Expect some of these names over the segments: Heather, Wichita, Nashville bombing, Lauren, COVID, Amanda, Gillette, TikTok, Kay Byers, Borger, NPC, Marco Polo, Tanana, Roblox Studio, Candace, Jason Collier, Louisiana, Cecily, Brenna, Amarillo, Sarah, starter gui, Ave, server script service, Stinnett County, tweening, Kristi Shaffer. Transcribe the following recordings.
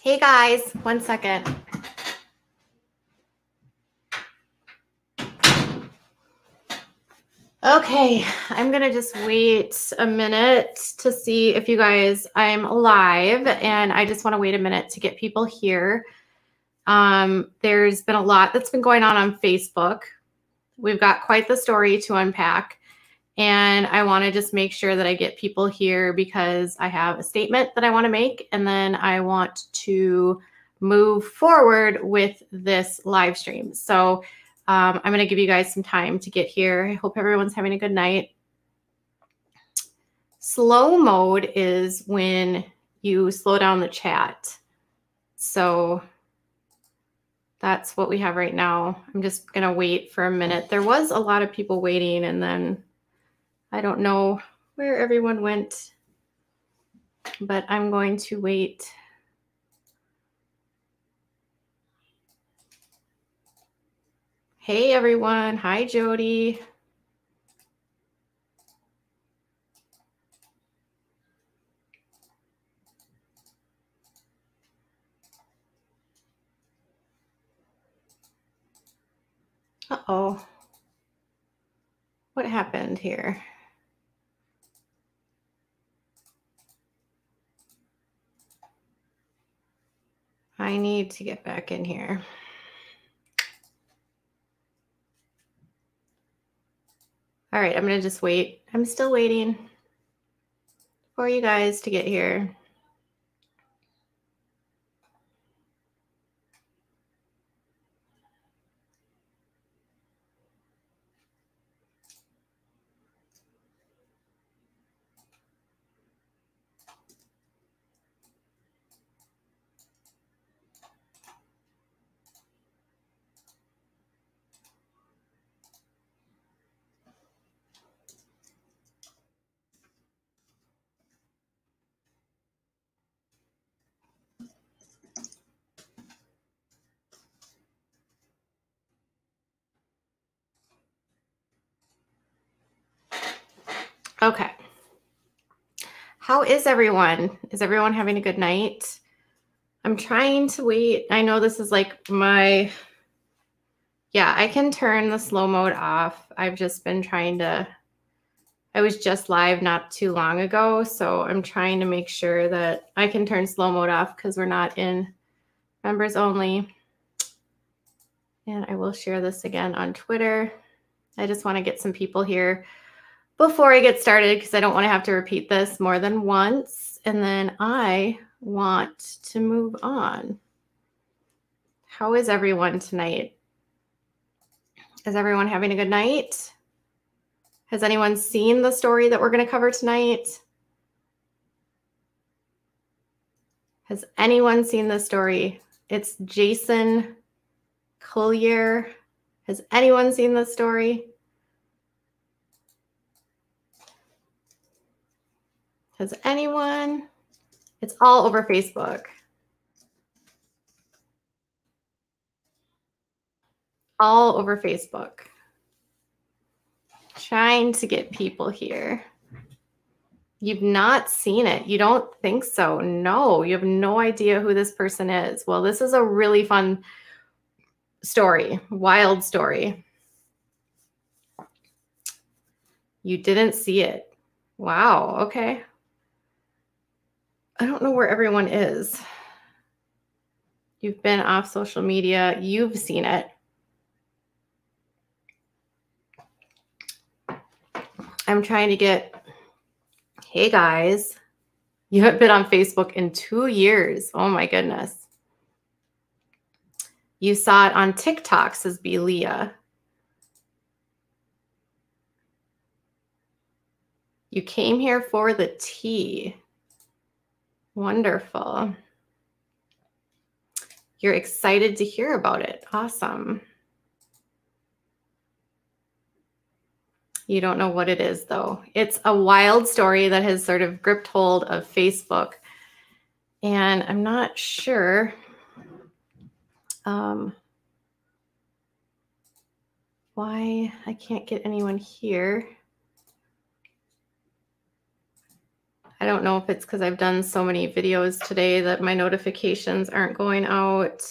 Hey guys, 1 second. Okay, I'm gonna just wait a minute to see if you guys, I'm live, and I just wanna wait a minute to get people here. There's been a lot that's been going on Facebook. We've got quite the story to unpack, and I wanna just make sure that I get people here because I have a statement that I wanna make, and then I want to move forward with this live stream. So I'm going to give you guys some time to get here. I hope everyone's having a good night. Slow mode is when you slow down the chat. So that's what we have right now. I'm just going to wait for a minute. There was a lot of people waiting, and then I don't know where everyone went, but I'm going to wait. Hey everyone. Hi, Jody. Uh-oh. What happened here? I need to get back in here. All right, I'm going to just wait. I'm still waiting for you guys to get here. Okay. How is everyone? Is everyone having a good night? I'm trying to wait. I know this is like my, yeah, I can turn the slow mode off. I've just been trying to, I was just live not too long ago, so I'm trying to make sure that I can turn slow mode off because we're not in members only. And I will share this again on Twitter. I just want to get some people here before I get started, because I don't want to have to repeat this more than once, and then I want to move on. How is everyone tonight? Is everyone having a good night? Has anyone seen the story that we're going to cover tonight? Has anyone seen the story? It's Jason Collier. Has anyone seen the story? Has anyone? It's all over Facebook. All over Facebook. Trying to get people here. You've not seen it. You don't think so. No, you have no idea who this person is. Well, this is a really fun story, wild story. You didn't see it. Wow, okay. I don't know where everyone is. You've been off social media. You've seen it. I'm trying to get, hey guys, you haven't been on Facebook in 2 years. Oh my goodness. You saw it on TikTok, says B. Leah. You came here for the tea. Wonderful. You're excited to hear about it. Awesome. You don't know what it is, though. It's a wild story that has sort of gripped hold of Facebook. And I'm not sure. Why I can't get anyone here. I don't know if it's because I've done so many videos today that my notifications aren't going out.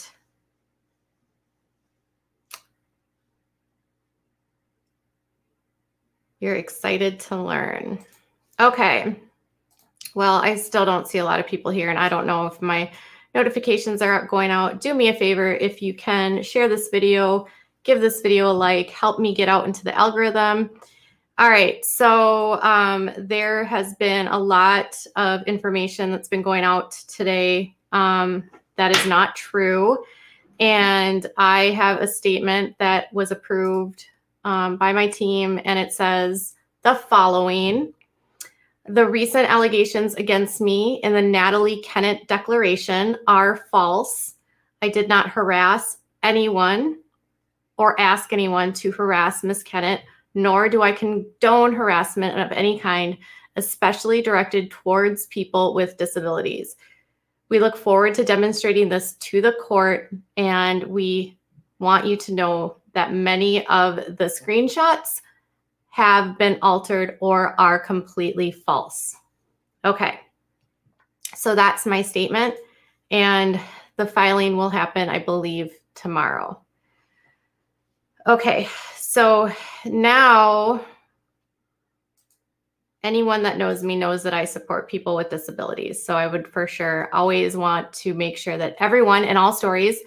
You're excited to learn. Okay. Well, I still don't see a lot of people here, and I don't know if my notifications are going out. Do me a favor if you can share this video, give this video a like, help me get out into the algorithm. All right, so there has been a lot of information that's been going out today that is not true. And I have a statement that was approved by my team, and it says the following. The recent allegations against me in the Natalie Kennett declaration are false. I did not harass anyone or ask anyone to harass Ms. Kennett, nor do I condone harassment of any kind, especially directed towards people with disabilities. We look forward to demonstrating this to the court, and we want you to know that many of the screenshots have been altered or are completely false. Okay, so that's my statement, and the filing will happen, I believe, tomorrow. Okay, so now anyone that knows me knows that I support people with disabilities. So I would for sure always want to make sure that everyone in all stories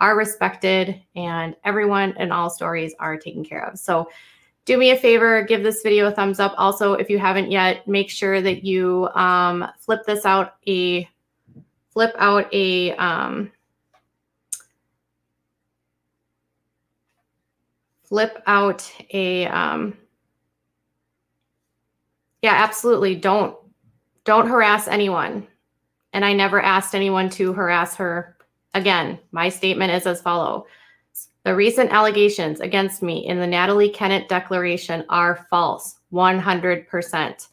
are respected and everyone in all stories are taken care of. So do me a favor, give this video a thumbs up. Also, if you haven't yet, make sure that you yeah, absolutely. Don't harass anyone. And I never asked anyone to harass her. Again, my statement is as follows. The recent allegations against me in the Natalie Kennett declaration are false, 100%.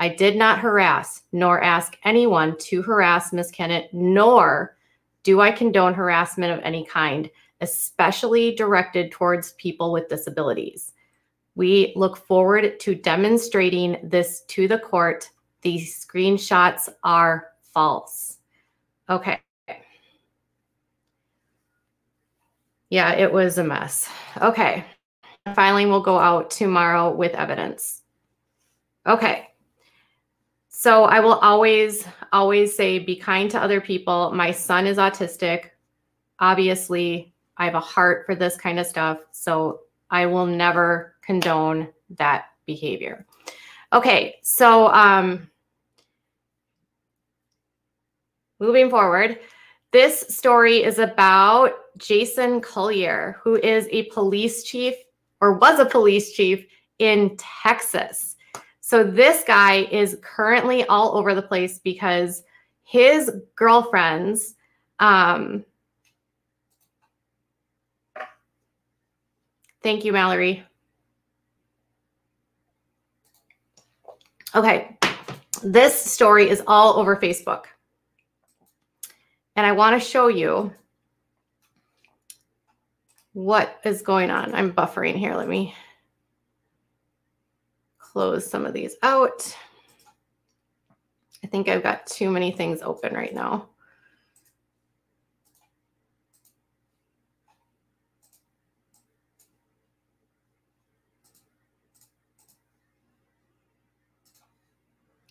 I did not harass nor ask anyone to harass Ms. Kennett, nor do I condone harassment of any kind, especially directed towards people with disabilities. We look forward to demonstrating this to the court. These screenshots are false. Okay. Yeah, it was a mess. Okay. Filing will go out tomorrow with evidence. Okay. So I will always, always say be kind to other people. My son is autistic. Obviously, I have a heart for this kind of stuff. So I will never condone that behavior. Okay. So moving forward, this story is about Jason Collier, who is a police chief, or was a police chief in Texas. So this guy is currently all over the place because his girlfriends, thank you, Mallory. Okay, this story is all over Facebook. And I want to show you what is going on. I'm buffering here. Let me close some of these out. I think I've got too many things open right now.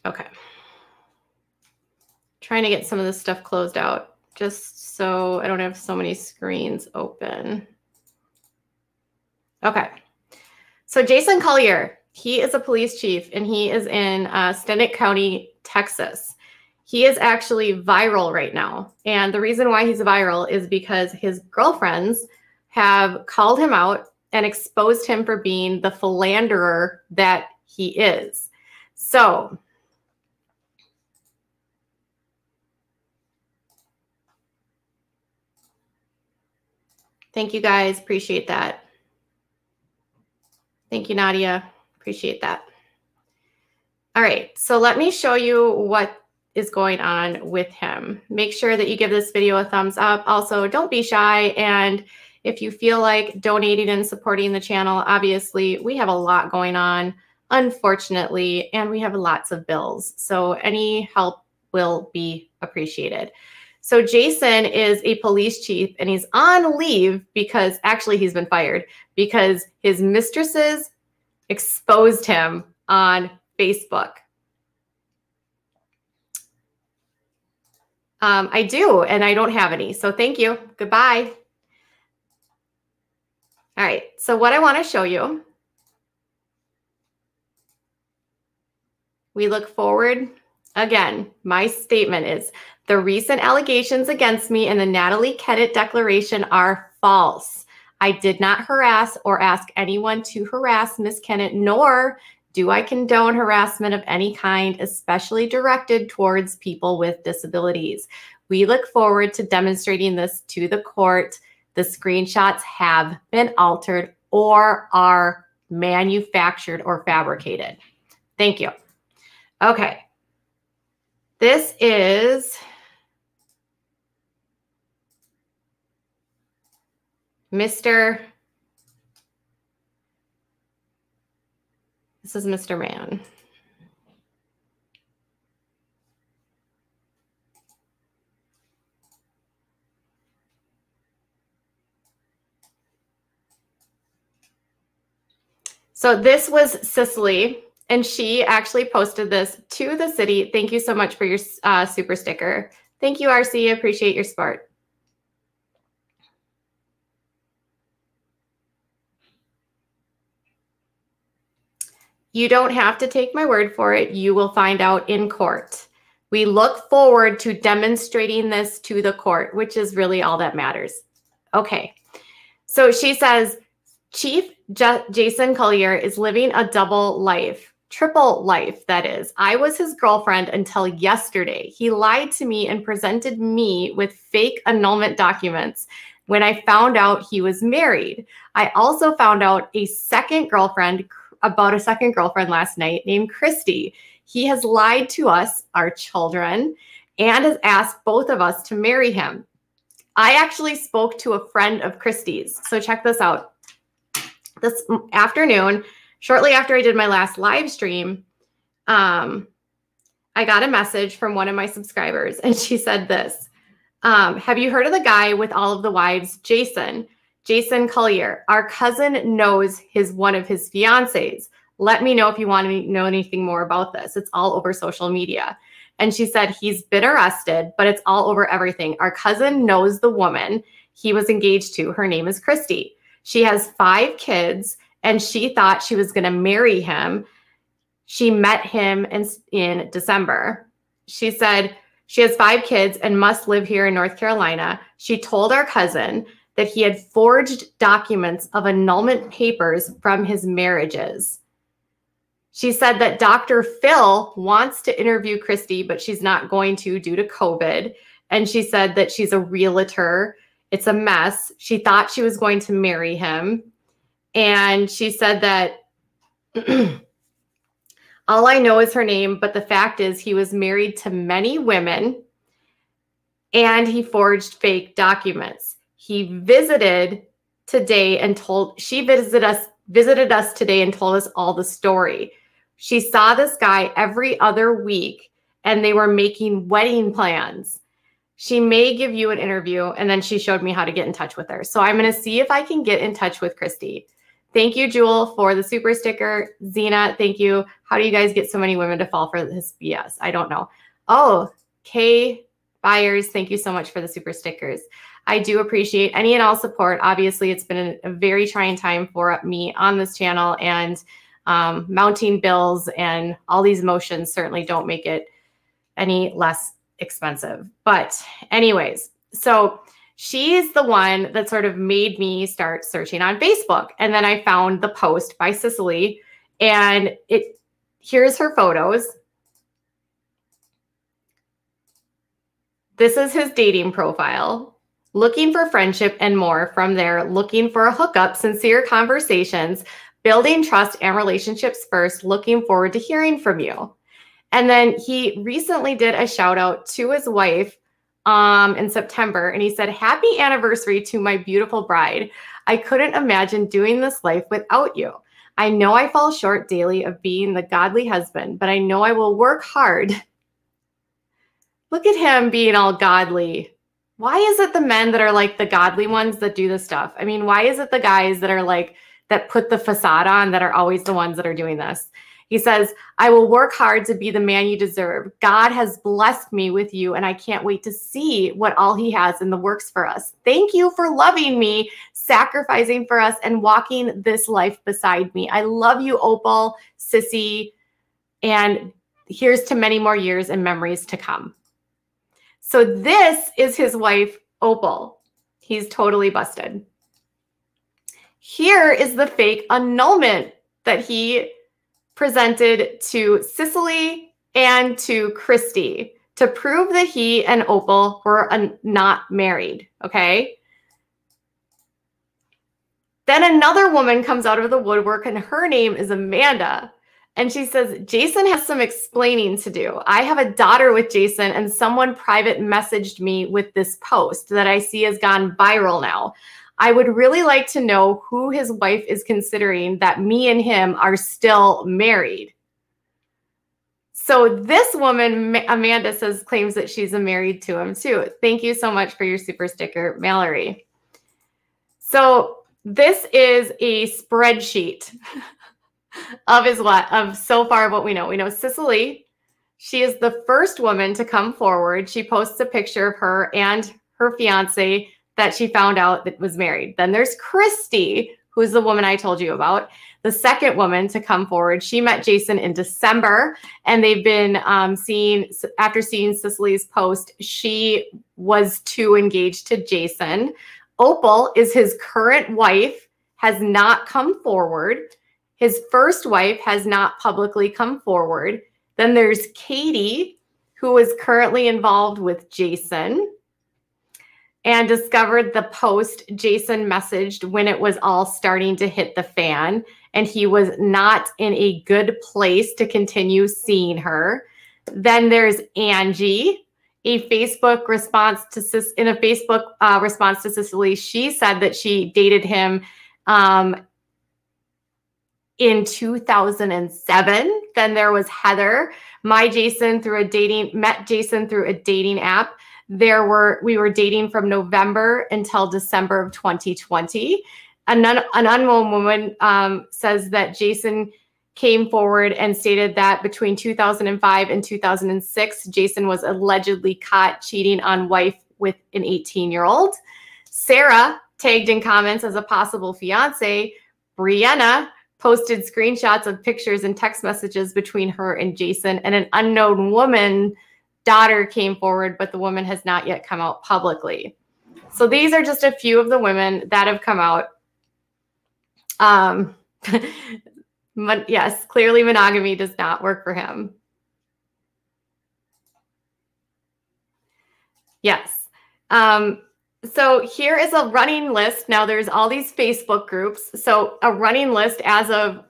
Okay. Trying to get some of this stuff closed out just so I don't have so many screens open. Okay, so Jason Collier, he is a police chief, and he is in Stinnett County, Texas. He is actually viral right now. And the reason why he's viral is because his girlfriends have called him out and exposed him for being the philanderer that he is. So thank you guys, appreciate that. Thank you, Nadia. Appreciate that. All right, so let me show you what is going on with him. Make sure that you give this video a thumbs up. Also, don't be shy. And if you feel like donating and supporting the channel, obviously, we have a lot going on. unfortunately, and we have lots of bills. So any help will be appreciated. So Jason is a police chief and he's on leave because actually he's been fired because his mistresses exposed him on Facebook. I do, and I don't have any. So thank you. Goodbye. All right. So what I want to show you, we look forward. Again, my statement is the recent allegations against me and the Natalie Kennett declaration are false. I did not harass or ask anyone to harass Ms. Kennett, nor do I condone harassment of any kind, especially directed towards people with disabilities. We look forward to demonstrating this to the court. The screenshots have been altered or are manufactured or fabricated. Thank you. Okay. This is Mr. Mann. So this was Cecily. And she actually posted this to the city. Thank you so much for your super sticker. Thank you, RC. I appreciate your support. You don't have to take my word for it. You will find out in court. We look forward to demonstrating this to the court, which is really all that matters. Okay. So she says, Chief Jason Collier is living a double life. Triple life, that is. I was his girlfriend until yesterday. He lied to me and presented me with fake annulment documents when I found out he was married. I also found out about a second girlfriend last night named Kristi. He has lied to us, our children, and has asked both of us to marry him. I actually spoke to a friend of Kristi's. So check this out. This afternoon, shortly after I did my last live stream, I got a message from one of my subscribers, and she said this. Have you heard of the guy with all of the wives, Jason? Jason Collier. Our cousin knows one of his fiancées. Let me know if you want to know anything more about this. It's all over social media. And she said, he's been arrested, but it's all over everything. Our cousin knows the woman he was engaged to. Her name is Kristi. She has 5 kids, and she thought she was going to marry him. She met him in December. She said she has 5 kids and must live here in North Carolina. She told our cousin that he had forged documents of annulment papers from his marriages. She said that Dr. Phil wants to interview Kristi, but she's not going to due to COVID. And she said that she's a realtor. It's a mess. She thought she was going to marry him. And she said that all I know is her name, but the fact is he was married to many women and he forged fake documents. He visited today and she visited us today and told us all the story. She saw this guy every other week and they were making wedding plans. She may give you an interview, and then she showed me how to get in touch with her. So I'm going to see if I can get in touch with Kristi. Thank you, Jewel, for the super sticker. Zena, thank you. How do you guys get so many women to fall for this BS? I don't know. Oh, Kay Byers, thank you so much for the super stickers. I do appreciate any and all support. Obviously, it's been a very trying time for me on this channel, and mounting bills and all these emotions certainly don't make it any less expensive. But anyways, so she's the one that sort of made me start searching on Facebook. And then I found the post by Cecily, and here's her photos. This is his dating profile, looking for friendship and more. From there, looking for a hookup, sincere conversations, building trust and relationships first, looking forward to hearing from you. And then he recently did a shout out to his wife in September. And he said, happy anniversary to my beautiful bride. I couldn't imagine doing this life without you. I know I fall short daily of being the godly husband, but I know I will work hard. Look at him being all godly. Why is it the men that are like the godly ones that do this stuff? I mean, why is it the guys that are like, that put the facade on that are always the ones that are doing this? He says, I will work hard to be the man you deserve. God has blessed me with you, and I can't wait to see what all he has in the works for us. Thank you for loving me, sacrificing for us, and walking this life beside me. I love you, Opal, Sissy, and here's to many more years and memories to come. So this is his wife, Opal. He's totally busted. Here is the fake annulment that he presented to Cecily and to Kristi to prove that he and Opal were not married, okay? Then another woman comes out of the woodwork, and her name is Amanda. And she says, Jason has some explaining to do. I have a daughter with Jason, and someone private messaged me with this post that I see has gone viral now. I would really like to know who his wife is considering that me and him are still married. So this woman, Amanda, says, claims that she's married to him too. Thank you so much for your super sticker, Mallory. So this is a spreadsheet of his lot of so far what we know. We know Cecily. She is the first woman to come forward. She posts a picture of her and her fiance that she found out that was married. Then there's Kristi, who's the woman I told you about, the second woman to come forward. She met Jason in December, and they've been after seeing Cecily's post, she was too engaged to Jason. Opal is his current wife, has not come forward. His first wife has not publicly come forward. Then there's Katie, who is currently involved with Jason, and discovered the post Jason messaged when it was all starting to hit the fan, and he was not in a good place to continue seeing her. Then there's Angie, in a Facebook response to Cecily. She said that she dated him in 2007. Then there was Heather. Met Jason through a dating app. We were dating from November until December of 2020. An unknown woman says that Jason came forward and stated that between 2005 and 2006, Jason was allegedly caught cheating on wife with an 18-year-old. Sarah tagged in comments as a possible fiance. Brianna posted screenshots of pictures and text messages between her and Jason, and an unknown woman daughter came forward, but the woman has not yet come out publicly. So these are just a few of the women that have come out. But yes, clearly monogamy does not work for him. Yes. So here is a running list. Now there's all these Facebook groups. So a running list as of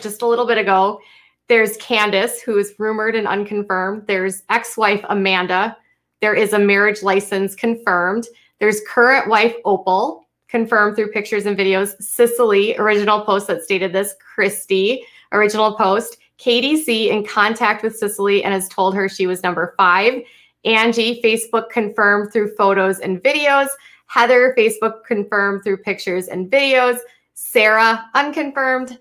just a little bit ago. There's Candace, who is rumored and unconfirmed. There's ex-wife Amanda. There is a marriage license confirmed. There's current wife Opal, confirmed through pictures and videos. Cecily, original post that stated this. Kristi, original post. KDC in contact with Cecily and has told her she was number 5. Angie, Facebook confirmed through photos and videos. Heather, Facebook confirmed through pictures and videos. Sarah, unconfirmed.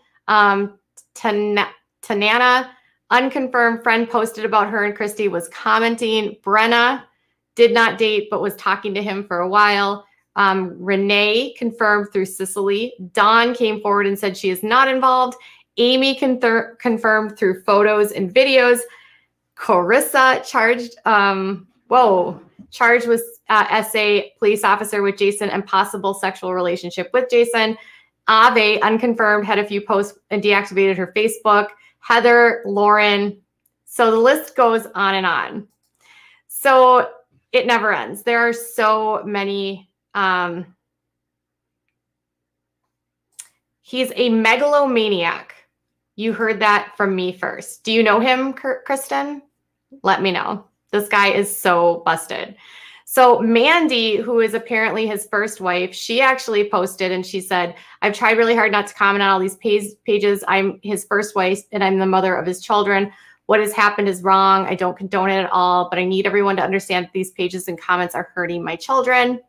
Tanana, unconfirmed friend posted about her and Kristi was commenting. Brenna did not date but was talking to him for a while. Renee confirmed through Cecily. Dawn came forward and said she is not involved. Amy confirmed through photos and videos. Carissa charged with SA police officer with Jason and possible sexual relationship with Jason. Ave, unconfirmed, had a few posts and deactivated her Facebook. Heather, Lauren. So the list goes on and on. So it never ends. There are so many. He's a megalomaniac. You heard that from me first. Do you know him, Kristen? Let me know. This guy is so busted. So Mandy, who is apparently his first wife, she actually posted and she said, I've tried really hard not to comment on all these pages. I'm his first wife and I'm the mother of his children. What has happened is wrong. I don't condone it at all, but I need everyone to understand that these pages and comments are hurting my children.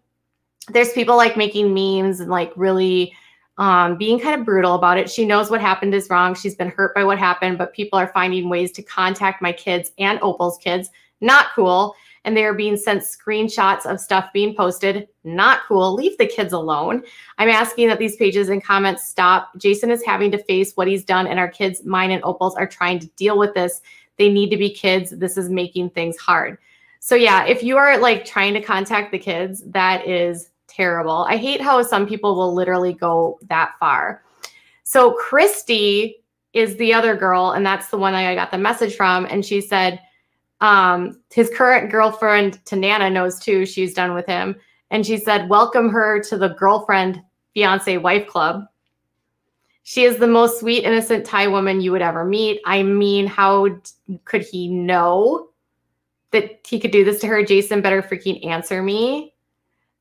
There's people like making memes and like really being kind of brutal about it. She knows what happened is wrong. She's been hurt by what happened, but people are finding ways to contact my kids and Opal's kids. Not cool. And they are being sent screenshots of stuff being posted. Not cool. Leave the kids alone. I'm asking that these pages and comments stop. Jason is having to face what he's done, and our kids, mine and Opal's, are trying to deal with this. They need to be kids. This is making things hard. So yeah, if you are like trying to contact the kids, that is terrible. I hate how some people will literally go that far. So Kristi is the other girl, and that's the one I got the message from. And she said, his current girlfriend, Tanana, knows too. She's done with him. And she said, welcome her to the girlfriend, fiance, wife club. She is the most sweet, innocent Thai woman you would ever meet. I mean, how could he know that he could do this to her? Jason better freaking answer me.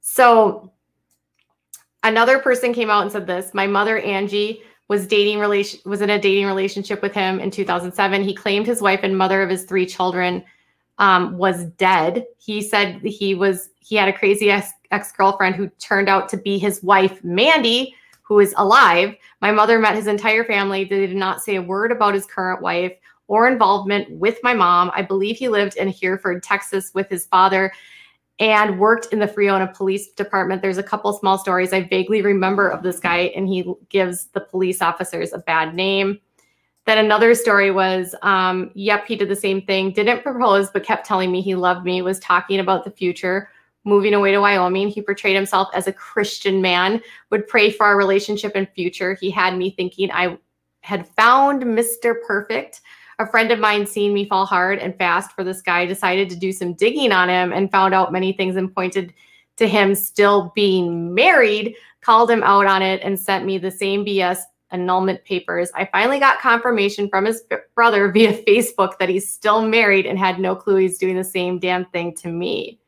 So another person came out and said this. My mother, Angie, was in a dating relationship with him in 2007. He claimed his wife and mother of his three children was dead. He said he had a crazy ex-girlfriend who turned out to be his wife, Mandy, who is alive. My mother met his entire family. They did not say a word about his current wife or involvement with my mom. I believe he lived in Hereford, Texas with his father and worked in the Friona Police Department. There's a couple small stories I vaguely remember of this guy, and he gives the police officers a bad name. Then another story was, yep, he did the same thing. Didn't propose, but kept telling me he loved me, was talking about the future, moving away to Wyoming. He portrayed himself as a Christian man, would pray for our relationship and future. He had me thinking I had found Mr. Perfect. A friend of mine, seeing me fall hard and fast for this guy, decided to do some digging on him and found out many things and pointed to him still being married, called him out on it, and sent me the same BS annulment papers. I finally got confirmation from his brother via Facebook that he's still married and had no clue he's doing the same damn thing to me.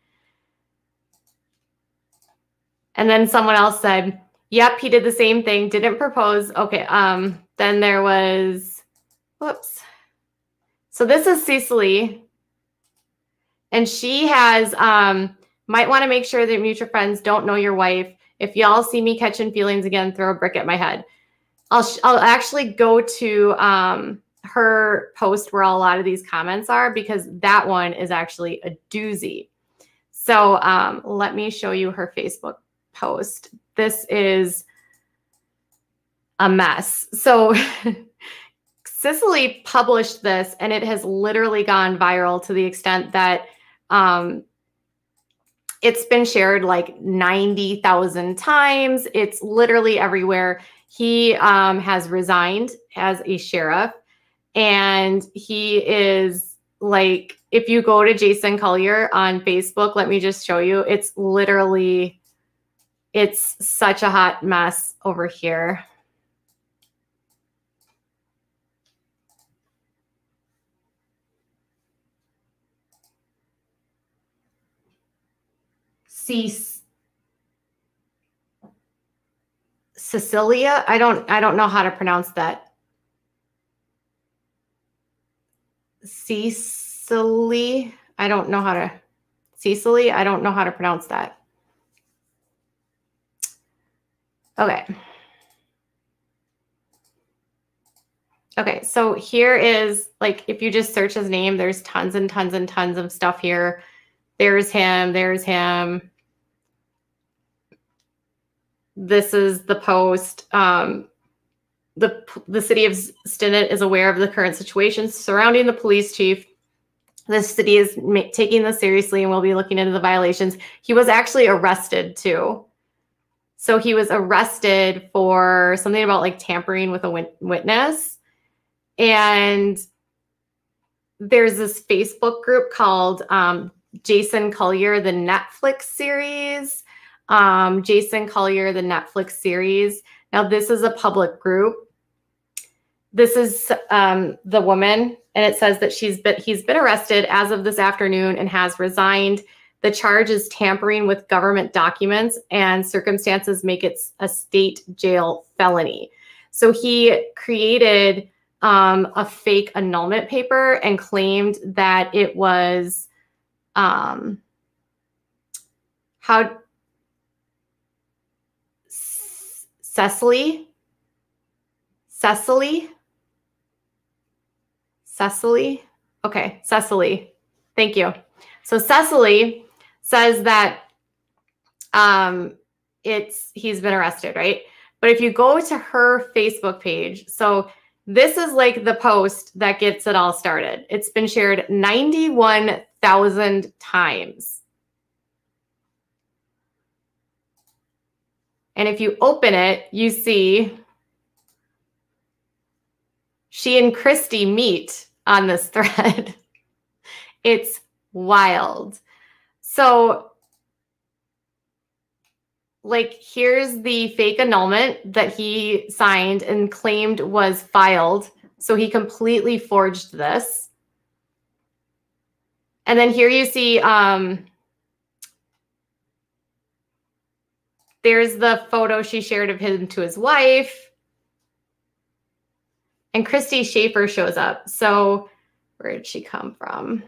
And then someone else said, yep, he did the same thing, didn't propose. Okay, then there was, whoops. So this is Cecily, and she has, might want to make sure that mutual friends don't know your wife. If y'all see me catching feelings again, throw a brick at my head. I'll actually go to her post where a lot of these comments are, because that one is actually a doozy. So let me show you her Facebook post. This is a mess. So Cecily published this, and it has literally gone viral to the extent that it's been shared like 90,000 times. It's literally everywhere. He has resigned as a sheriff, and he is like, if you go to Jason Collier on Facebook, let me just show you. It's literally, it's such a hot mess over here. Cecilia, I don't know how to pronounce that. Cecily, Cecily, I don't know how to pronounce that. Okay. Okay, so here is, like, if you just search his name, there's tons and tons and tons of stuff here. There's him, there's him. This is the post. The city of Stinnett is aware of the current situation surrounding the police chief. The city is taking this seriously and will be looking into the violations. He was actually arrested too. So he was arrested for something about like tampering with a witness. And there's this Facebook group called Jason Collier, the Netflix series. Jason Collier, the Netflix series. Now, this is a public group. This is the woman, and it says that he's been arrested as of this afternoon and has resigned. The charge is tampering with government documents, and circumstances make it a state jail felony. So he created a fake annulment paper and claimed that it was Cecily. Thank you. So Cecily says that he's been arrested, right? But if you go to her Facebook page, so this is like the post that gets it all started. It's been shared 91,000 times. And if you open it, you see she and Kristi meet on this thread. It's wild. So like, here's the fake annulment that he signed and claimed was filed. So he completely forged this. And then here you see, there's the photo she shared of him to his wife. And Kristi Shaffer shows up. So where did she come from?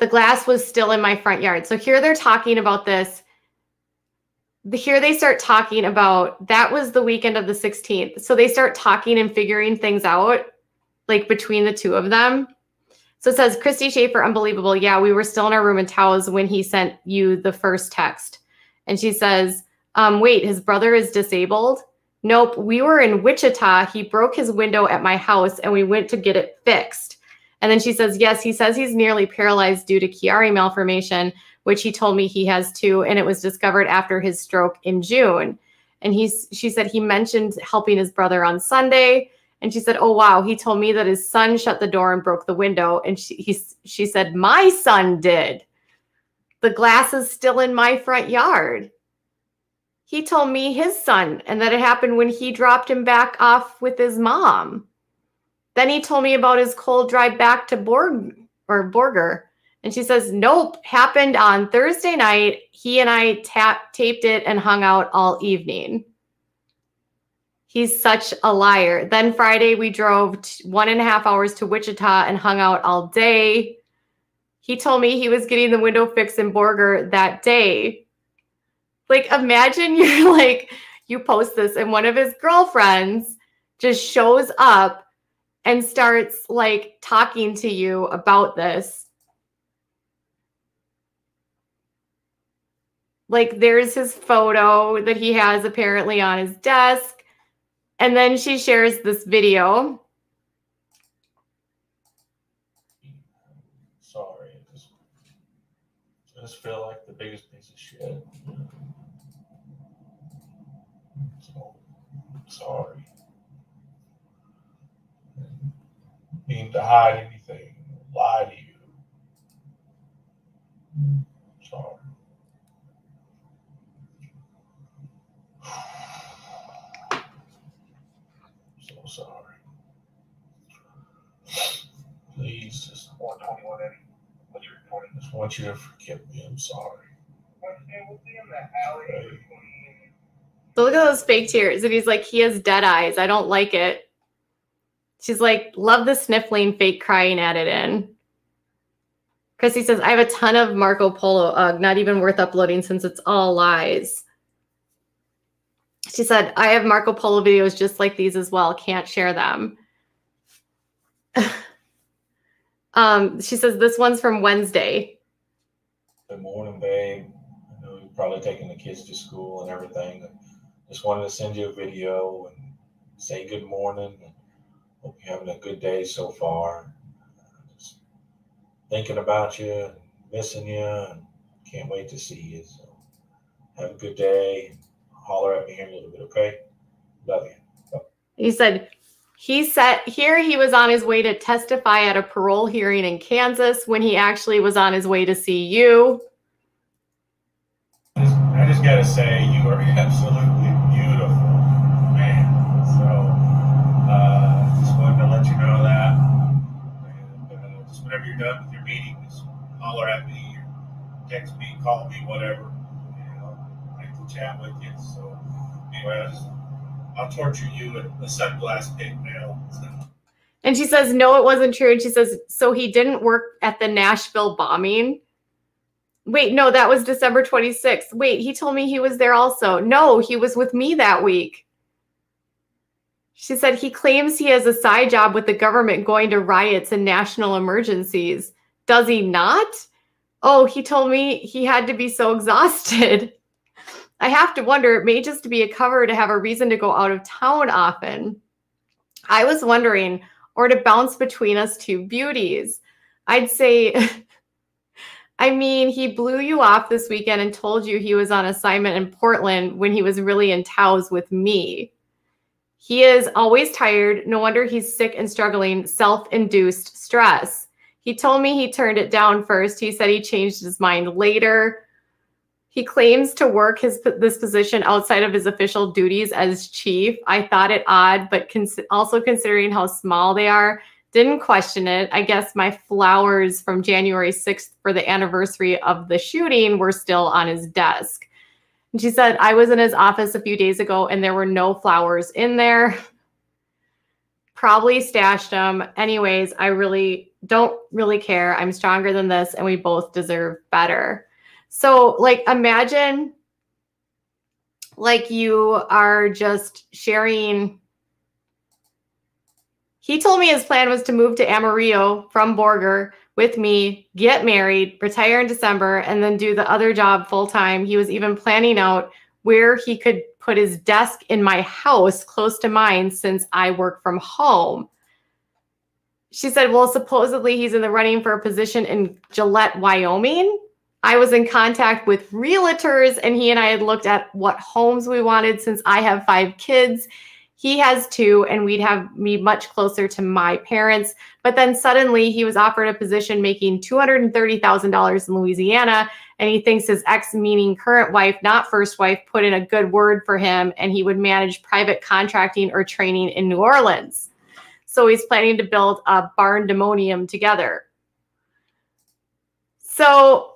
The glass was still in my front yard. So here they're talking about this. Here they start talking about that was the weekend of the 16th. So they start talking and figuring things out, like between the two of them. So it says, Kristi Shaffer, unbelievable. Yeah, we were still in our room in Taos when he sent you the first text. And she says, wait, his brother is disabled? Nope, we were in Wichita. He broke his window at my house and we went to get it fixed. And then she says, yes, he says he's nearly paralyzed due to Chiari malformation, which he told me he has too, and it was discovered after his stroke in June. And she said he mentioned helping his brother on Sunday. And she said, oh, wow, he told me that his son shut the door and broke the window. And she said, my son did. The glass is still in my front yard. He told me his son, and that it happened when he dropped him back off with his mom. Then he told me about his cold drive back to Borger. And she says, nope, happened on Thursday night. He and I taped it and hung out all evening. He's such a liar. Then Friday, we drove 1.5 hours to Wichita and hung out all day. He told me he was getting the window fixed in Borger that day. Like, imagine you're like, you post this and one of his girlfriends just shows up and starts like talking to you about this. Like, there's his photo that he has apparently on his desk. And then she shares this video. Sorry, I just feel like the biggest piece of shit. Sorry. Mean to hide anything, lie to you. Sorry. So sorry. Please, just when you're recording this, I want you to forgive me. I'm sorry. We'll be in the alley. Right. So look at those fake tears. And he's like, he has dead eyes. I don't like it. She's like, love the sniffling, fake crying at it in. Kristi says, I have a ton of Marco Polo, not even worth uploading since it's all lies. She said, I have Marco Polo videos just like these as well. Can't share them. She says, this one's from Wednesday. Good morning, babe. I know you're probably taking the kids to school and everything. Just wanted to send you a video and say good morning. Hope you're having a good day so far. Just thinking about you, and missing you, and can't wait to see you. So have a good day. Holler at me here in a little bit, okay? Love you. Bye. He was on his way to testify at a parole hearing in Kansas when he actually was on his way to see you. I just gotta say, you are absolutely. Just wanted to let you know that. And you're done with your meetings, holler at me, or text me, call me, whatever. You know, I can chat with you. So anyway, I'll torture you with a sunglass pigtail. And she says, no, it wasn't true. And she says, so he didn't work at the Nashville bombing? Wait, no, that was December 26th. Wait, he told me he was there also. No, he was with me that week. She said, he claims he has a side job with the government going to riots and national emergencies. Does he not? Oh, he told me he had to be so exhausted. I have to wonder, it may just be a cover to have a reason to go out of town often. I was wondering, or to bounce between us two beauties. I'd say, I mean, he blew you off this weekend and told you he was on assignment in Portland when he was really in Taos with me. He is always tired. No wonder he's sick and struggling. Self-induced stress. He told me he turned it down first. He said he changed his mind later. He claims to work this position outside of his official duties as chief. I thought it odd, but also considering how small they are, didn't question it. I guess my flowers from January 6th for the anniversary of the shooting were still on his desk. And she said, I was in his office a few days ago and there were no flowers in there. Probably stashed them. Anyways, I really don't really care. I'm stronger than this and we both deserve better. So like, imagine like you are just sharing. He told me his plan was to move to Amarillo from Borger with me, get married, retire in December, and then do the other job full-time. He was even planning out where he could put his desk in my house close to mine since I work from home. She said, well, supposedly he's in the running for a position in Gillette, Wyoming. I was in contact with realtors, and he and I had looked at what homes we wanted since I have 5 kids. He has 2, and we'd have me much closer to my parents. But then suddenly he was offered a position making $230,000 in Louisiana, and he thinks his ex, meaning current wife, not first wife, put in a good word for him, and he would manage private contracting or training in New Orleans. So he's planning to build a barndemonium together. So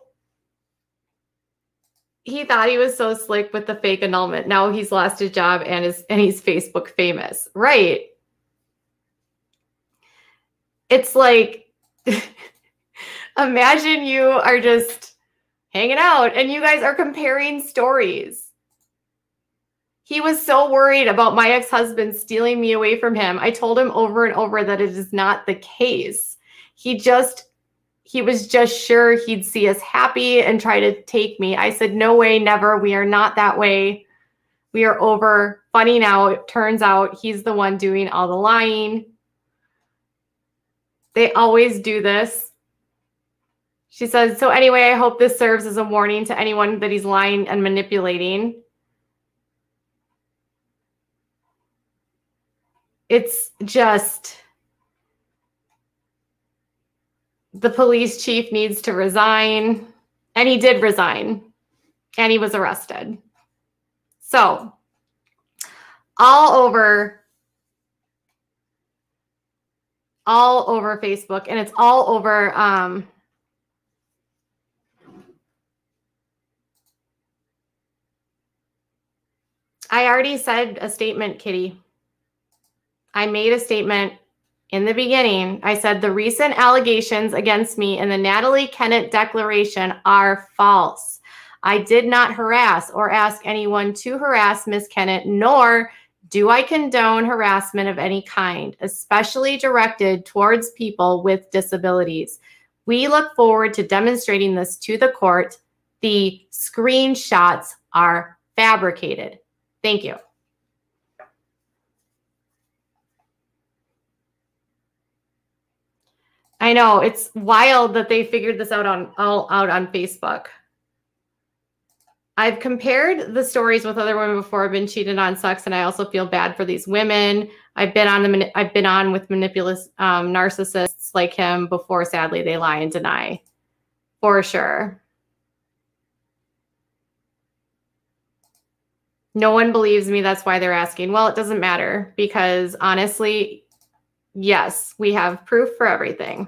he thought he was so slick with the fake annulment. Now he's lost his job and he's Facebook famous. Right. It's like, imagine you are just hanging out and you guys are comparing stories. He was so worried about my ex-husband stealing me away from him. I told him over and over that it is not the case. He was just sure he'd see us happy and try to take me. I said, no way, never. We are not that way. We are over. Funny now, it turns out he's the one doing all the lying. They always do this. She says, so anyway, I hope this serves as a warning to anyone that he's lying and manipulating. It's just... the police chief needs to resign. And he did resign. And he was arrested. So, all over Facebook. And it's all over I already said a statement, Kitty. I made a statement. In the beginning, I said the recent allegations against me in the Natalie Kennett declaration are false. I did not harass or ask anyone to harass Ms. Kennett, nor do I condone harassment of any kind, especially directed towards people with disabilities. We look forward to demonstrating this to the court. The screenshots are fabricated. Thank you. I know, it's wild that they figured this out all out on Facebook. I've compared the stories with other women before. I've been cheated on, sucks, and I also feel bad for these women. I've been on with manipulative narcissists like him before. Sadly, they lie and deny, for sure. No one believes me. That's why they're asking. Well, it doesn't matter because honestly. Yes, we have proof for everything.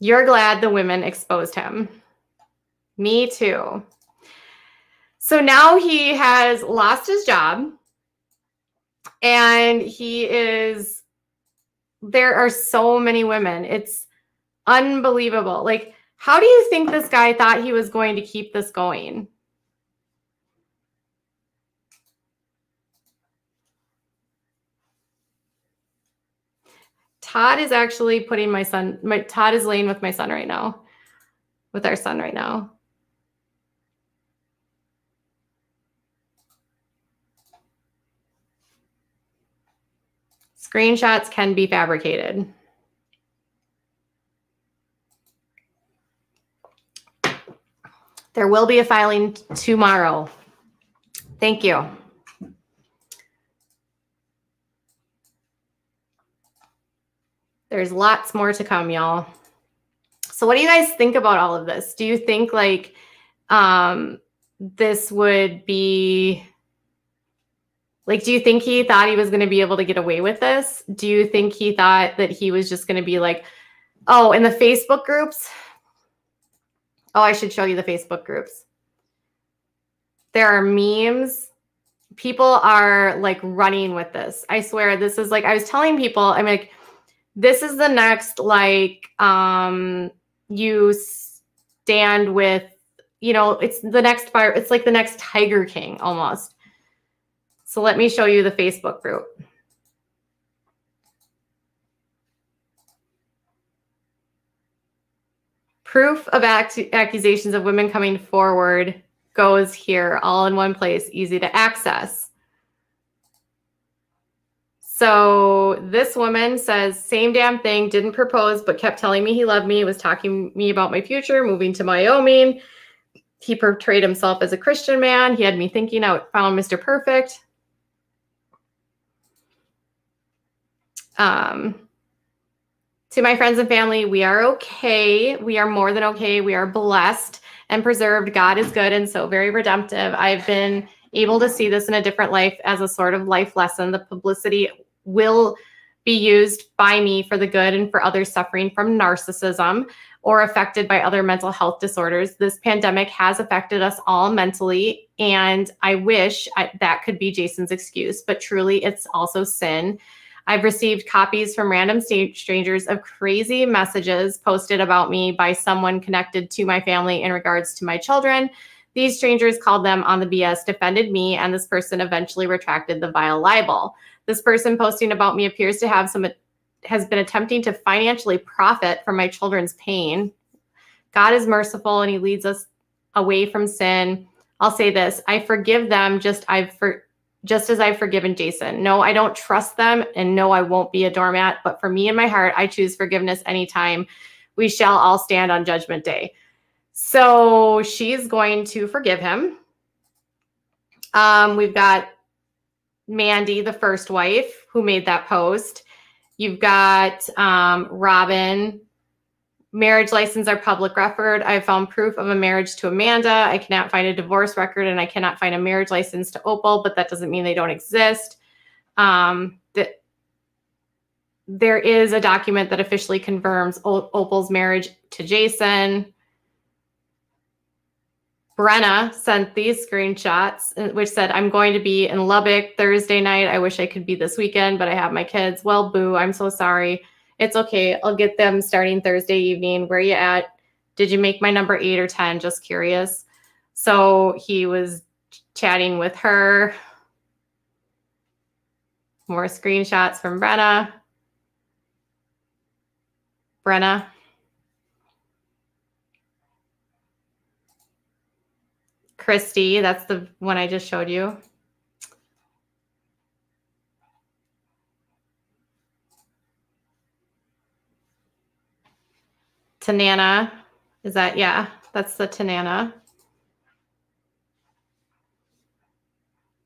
You're glad the women exposed him. Me too. So now he has lost his job and he is, there are so many women. It's unbelievable. Like, how do you think this guy thought he was going to keep this going? Todd is actually putting my son, Todd is laying with my son right now, with our son right now. Screenshots can be fabricated. There will be a filing tomorrow. Thank you. There's lots more to come, y'all. So what do you guys think about all of this? Do you think like this would be, like, do you think he thought he was going to be able to get away with this? Do you think he thought that he was just going to be like, oh, in the Facebook groups? Oh, I should show you the Facebook groups. There are memes. People are like running with this. I swear this is like, I was telling people, I'm like, this is the next, like, you stand with, you know, it's the next fire. It's like the next Tiger King almost. So let me show you the Facebook group. Proof of accusations of women coming forward goes here, all in one place, easy to access. So this woman says, same damn thing, didn't propose, but kept telling me he loved me, was talking to me about my future, moving to Wyoming. He portrayed himself as a Christian man. He had me thinking I found Mr. Perfect. To my friends and family, we are okay. We are more than okay. We are blessed and preserved. God is good and so very redemptive. I've been able to see this in a different life as a sort of life lesson. The publicity will be used by me for the good and for others suffering from narcissism or affected by other mental health disorders. This pandemic has affected us all mentally, and I wish that could be Jason's excuse, but truly it's also sin. I've received copies from random strangers of crazy messages posted about me by someone connected to my family in regards to my children. These strangers called them on the BS, defended me, and this person eventually retracted the vile libel. This person posting about me appears to have has been attempting to financially profit from my children's pain. God is merciful and he leads us away from sin. I'll say this, I forgive them just as I've forgiven Jason. No, I don't trust them, and no, I won't be a doormat, but for me in my heart, I choose forgiveness anytime. We shall all stand on Judgment Day. So she's going to forgive him. We've got Mandy, the first wife, who made that post. You've got Robin. Marriage license are public record. I found proof of a marriage to Amanda. I cannot find a divorce record, and I cannot find a marriage license to Opal, but that doesn't mean they don't exist. There is a document that officially confirms Opal's marriage to Jason. Brenna sent these screenshots, which said, I'm going to be in Lubbock Thursday night. I wish I could be this weekend, but I have my kids. Well, boo, I'm so sorry. It's okay. I'll get them starting Thursday evening. Where you at? Did you make my number 8 or 10? Just curious. So he was chatting with her. More screenshots from Brenna. Brenna. Kristi, that's the one I just showed you. Tanana, is that, yeah, that's the Tanana.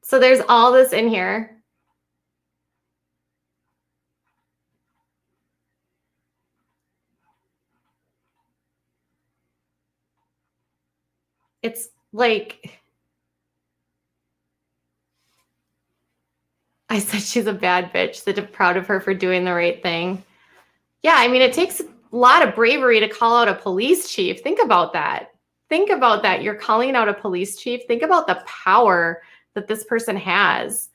So there's all this in here. It's like, I said, she's a bad bitch. That I'm proud of her for doing the right thing. Yeah, I mean, it takes lot of bravery to call out a police chief. Think about that. Think about that. You're calling out a police chief. Think about the power that this person has.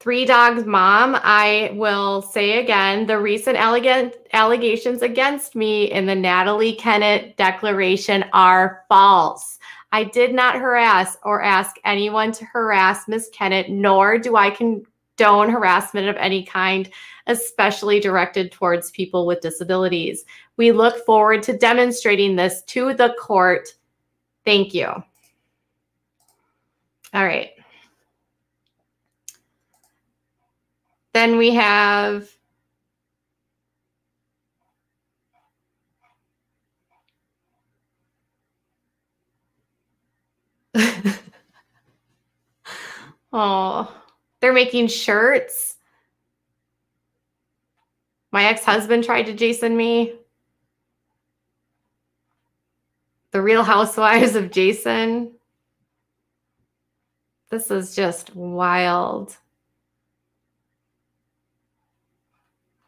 3 Dogs Mom, I will say again, the recent allegations against me in the Natalie Kennett declaration are false. I did not harass or ask anyone to harass Ms. Kennett, nor do I condone harassment of any kind, especially directed towards people with disabilities. We look forward to demonstrating this to the court. Thank you. All right. Then we have oh, they're making shirts. My ex-husband tried to Jason me. The Real Housewives of Jason. This is just wild.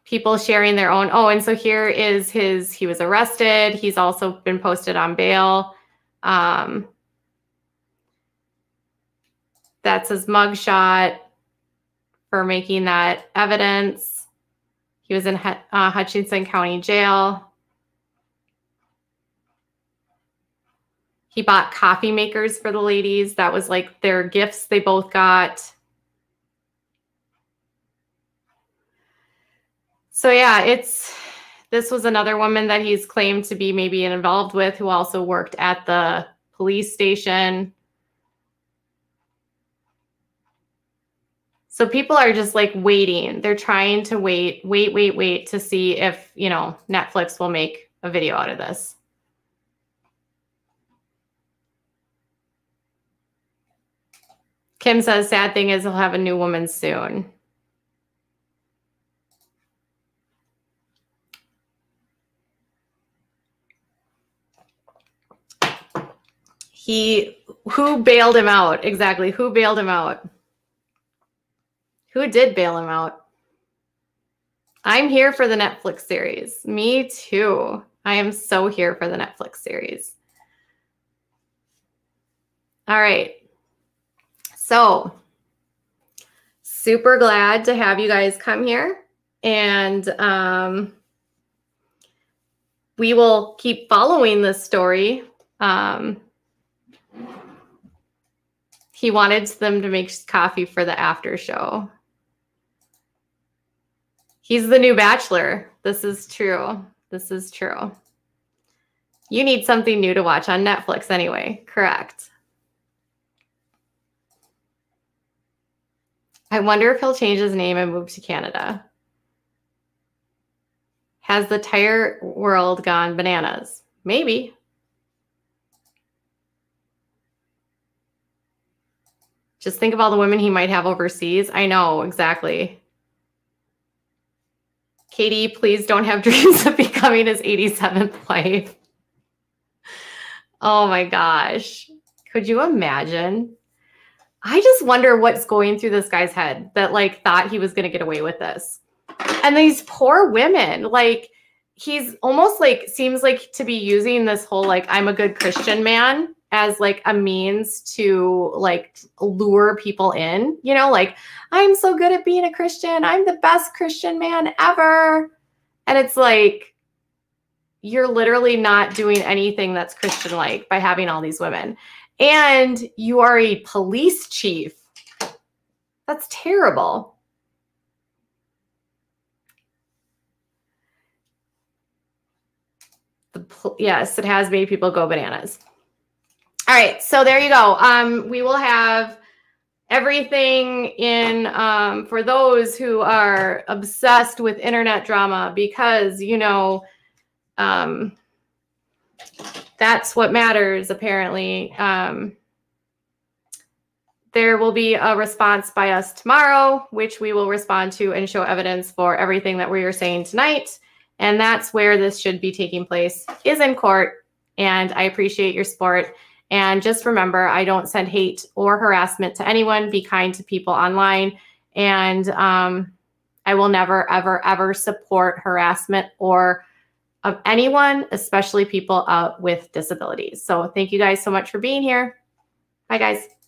People sharing their own. Oh, and so here is his, he was arrested. He's also been posted on bail. That's his mugshot for making that evidence. He was in Hutchinson County Jail. He bought coffee makers for the ladies. That was like their gifts they both got. So yeah, this was another woman that he's claimed to be maybe involved with who also worked at the police station. So people are just like waiting. They're trying to wait to see if, you know, Netflix will make a video out of this. Kim says, sad thing is he'll have a new woman soon. Who bailed him out? Exactly. Who bailed him out? Who did bail him out? I'm here for the Netflix series. Me too. I am so here for the Netflix series. All right. So super glad to have you guys come here, and we will keep following this story. He wanted them to make coffee for the after show. He's the new bachelor. This is true. This is true. You need something new to watch on Netflix anyway. Correct. I wonder if he'll change his name and move to Canada. Has the tire world gone bananas? Maybe. Just think of all the women he might have overseas. I know, exactly. Katie, please don't have dreams of becoming his 87th wife. Oh my gosh. Could you imagine? I just wonder what's going through this guy's head that like thought he was going to get away with this. And these poor women, like he's almost like seems like to be using this whole like I'm a good Christian man as like a means to like lure people in, you know, like I'm so good at being a Christian. I'm the best Christian man ever. And it's like, you're literally not doing anything that's Christian-like by having all these women. And you are a police chief. That's terrible. Yes, it has made people go bananas. All right, so there you go. We will have everything in for those who are obsessed with internet drama because, you know, that's what matters, apparently. There will be a response by us tomorrow, which we will respond to and show evidence for everything that we are saying tonight. And that's where this should be taking place, is in court. And I appreciate your support. And just remember, I don't send hate or harassment to anyone. Be kind to people online. And I will never, ever, ever support harassment or of anyone, especially people with disabilities. So thank you guys so much for being here. Bye, guys.